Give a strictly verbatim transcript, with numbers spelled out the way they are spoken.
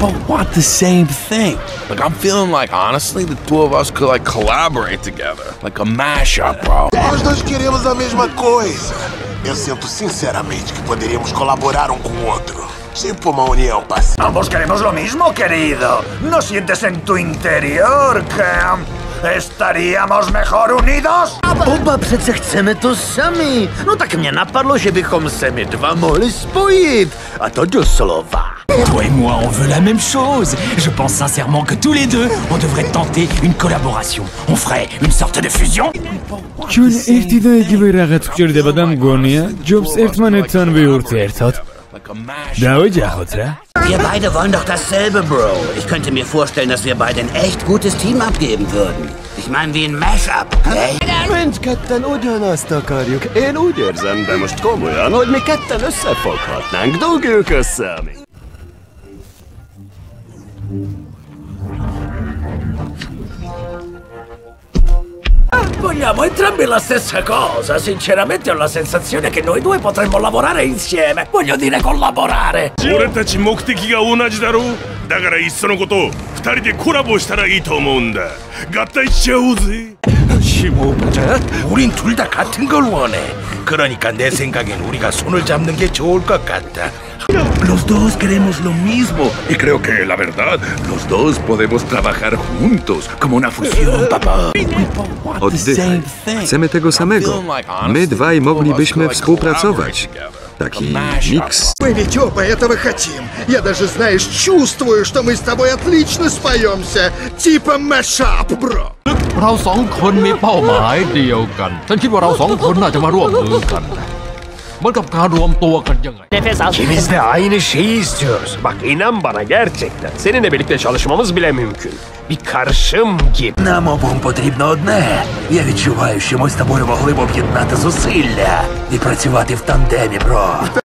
both want the same thing. Like, I'm feeling like, honestly, the two of us could, like, collaborate together. Like a mashup, bro. Nós dois queremos a mesma coisa. Eu sinto sinceramente que poderíamos colaborar um com o outro. Tipo uma união pacífica. Ambos queremos lo mismo, querido. ¿No sientes en tu interior que... estaríamos mejor unidos? Oba přece chceme to sami. No tak mě napadlo, že bychom se my dva mohli spojit. A to doslova. Toi et moi, on veut la même chose. Je pense sincèrement que tous les deux, on devrait tenter une collaboration. On ferait une sorte de fusion. Çün ehtidaki bayrağı tükürdü badam goniya, Jobs Ertman'tan ve Yurt Ertat. Daoja Hotra. Wir beide wollen doch dasselbe, Bro. Ich könnte mir vorstellen, dass wir beide ein echt gutes Team abgeben würden. Ich meine, wie ein Mashup, hey? Mensch, ketten ugyanazt akarjuk. Én úgy érzem, de most komolyan, hogy mi ketten összefoghatnánk. Dugjuk össze, ami... Vogliamo entrambi la stessa cosa. Sinceramente ho la sensazione che noi due potremmo lavorare insieme. Voglio dire collaborare. Oretachi mokteki ga onaji daro. Dagara isso no koto futari de korabo shitara ii to omou nda. Gattai shichau ze. 십오 퍼센트? 우린 둘 다 같은 걸 원해. 그러니까 내 생각엔 우리가 손을 잡는 게 좋을 것 같다. Los dos queremos lo mismo. Y creo que, la verdad, los dos podemos trabajar juntos como una fusión, papá. Oddychaj. Chcemy tego samego. My dwaj moglibyśmy współpracować. Taki miks. Мы ведь оба этого хотим. Я даже, знаешь, чувствую, что мы с тобой отлично споемся. Типа mashup, bro. เรา สอง คนมีเป้าหมายเดียวกัน ฉันคิดว่าเรา สอง คนน่าจะมาร่วมมือกัน เหมือนกับการรวมตัวกันยังไง İkimiz de aynı şeyi istiyoruz. Bak inan bana gerçekten. Seninle birlikte çalışmamız bile mümkün. Bir karışım gibi. Нам обоим потрібно одне. Я відчуваю, що ми з тобою могли б об'єднати зусилля і працювати в тандемі, бро.